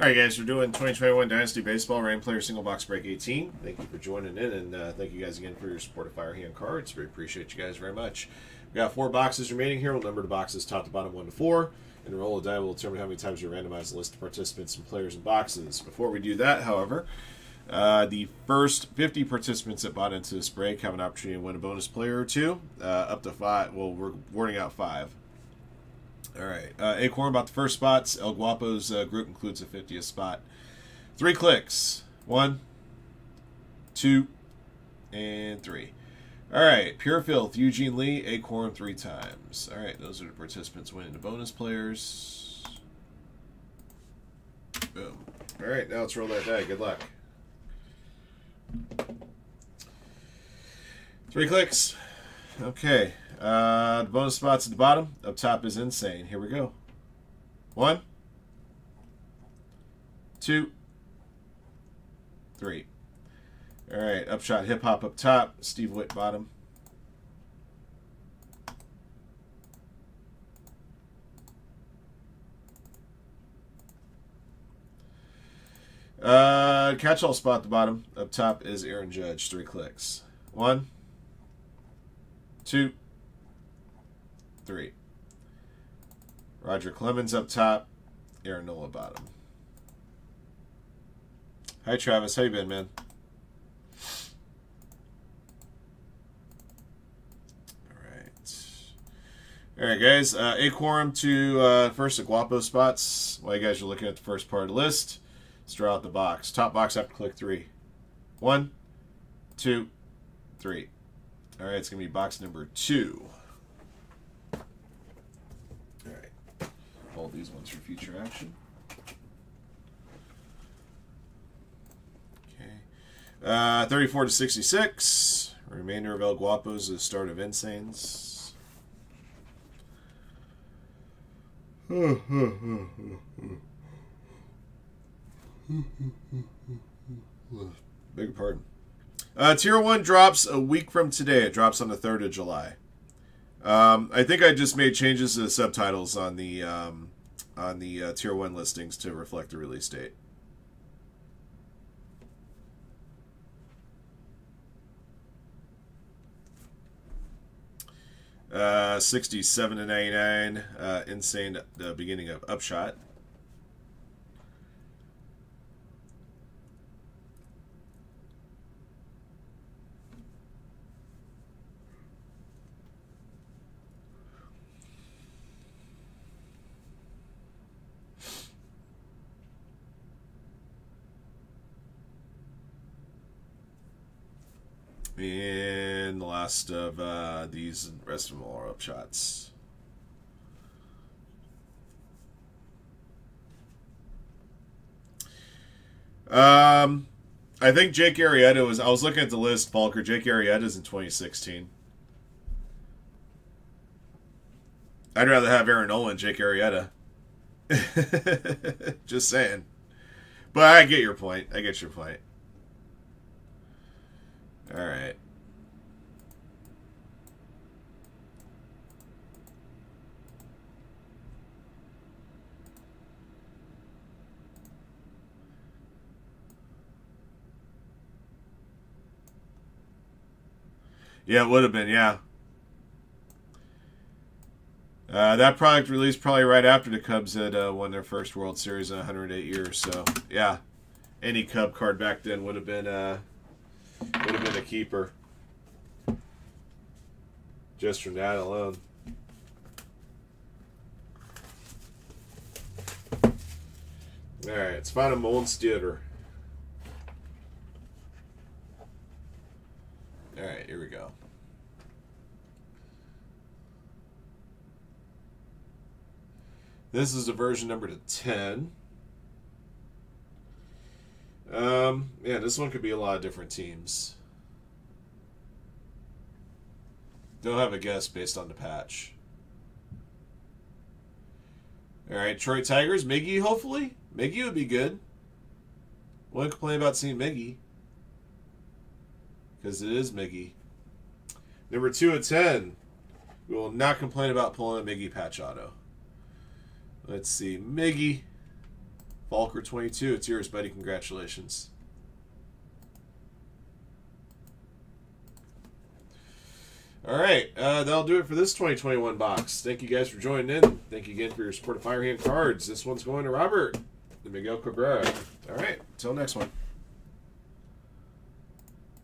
All right, guys, we're doing 2021 Dynasty Baseball Rain Player Single Box Break 18. Thank you for joining in, and thank you guys again for your support of Firehand Cards. We appreciate you guys very much. We got 4 boxes remaining here. We'll number the boxes top to bottom 1 to 4, and roll a die will determine how many times you randomize the list of participants and players and boxes. Before we do that, however, the first 50 participants that bought into this break have an opportunity to win a bonus player or two, up to 5. Well, we're warning out 5. All right, Acorn about the first spots. El Guapo's group includes a 50th spot. 3 clicks. 1, 2, and 3. All right, Pure Filth, Eugene Lee, Acorn 3 times. All right, those are the participants winning the bonus players. Boom. All right, now let's roll that die. Good luck. 3 clicks. Okay. The bonus spots at the bottom. Up top is insane. Here we go. 1, 2, 3. All right. Upshot Hip Hop up top. Steve Witt bottom. Catch all spot at the bottom. Up top is Aaron Judge. 3 clicks. 1, 2, 3. Roger Clemens up top, Aaron Nola bottom. Hi Travis, how you been, man? All right guys, Aquorum to first Guapo spots. While you guys are looking at the first part of the list, let's draw out the box. Top box, I have to click 3. 1, 2, 3. All right, it's gonna be box number 2. Hold these ones for future action. Okay. 34 to 66. Remainder of El Guapo's is the start of Insane's. Beg pardon. Tier 1 drops a week from today. It drops on the 3rd of July. I think I just made changes to the subtitles on the tier 1 listings to reflect the release date. $67.99. Insane. The beginning of Upshot. And the last of these and the rest of them all are upshots. I think Jake Arrieta was... I was looking at the list, Falker. Jake Arrieta's in 2016. I'd rather have Aaron Nola and Jake Arrieta. Just saying. But I get your point. I get your point. All right. Yeah, it would have been, yeah. That product released probably right after the Cubs had won their first World Series in 108 years. So, yeah, any Cub card back then would have been a keeper. Just from that alone. Alright, let's find a Monsteater. Alright, here we go. This is the version number to 10. Yeah, this one could be a lot of different teams. Don't have a guess based on the patch. Alright, Detroit Tigers, Miggy, hopefully. Miggy would be good. Won't complain about seeing Miggy. Because it is Miggy. Number 2 of 10. We will not complain about pulling a Miggy patch auto. Let's see, Miggy. Valker22, it's yours, buddy. Congratulations. All right, that'll do it for this 2021 box. Thank you guys for joining in. Thank you again for your support of Firehand Cards. This one's going to Robert and Miguel Cabrera. All right, until next one.